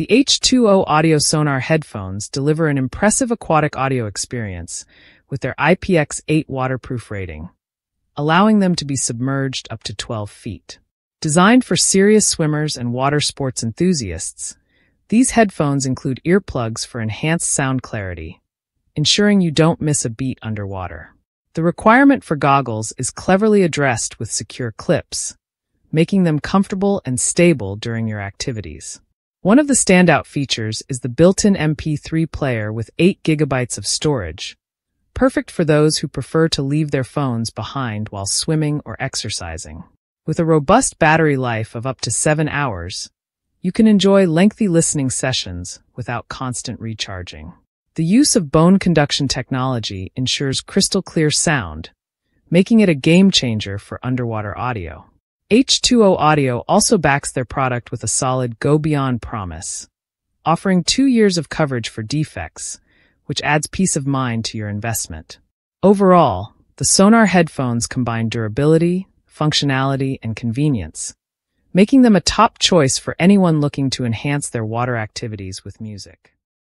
The H2O Audio Sonar headphones deliver an impressive aquatic audio experience with their IPX8 waterproof rating, allowing them to be submerged up to 12 feet. Designed for serious swimmers and water sports enthusiasts, these headphones include earplugs for enhanced sound clarity, ensuring you don't miss a beat underwater. The requirement for goggles is cleverly addressed with secure clips, making them comfortable and stable during your activities. One of the standout features is the built-in MP3 player with 8 gigabytes of storage, perfect for those who prefer to leave their phones behind while swimming or exercising. With a robust battery life of up to 7 hours, you can enjoy lengthy listening sessions without constant recharging. The use of bone conduction technology ensures crystal-clear sound, making it a game-changer for underwater audio. H2O Audio also backs their product with a solid go-beyond promise, offering 2 years of coverage for defects, which adds peace of mind to your investment. Overall, the Sonar headphones combine durability, functionality, and convenience, making them a top choice for anyone looking to enhance their water activities with music.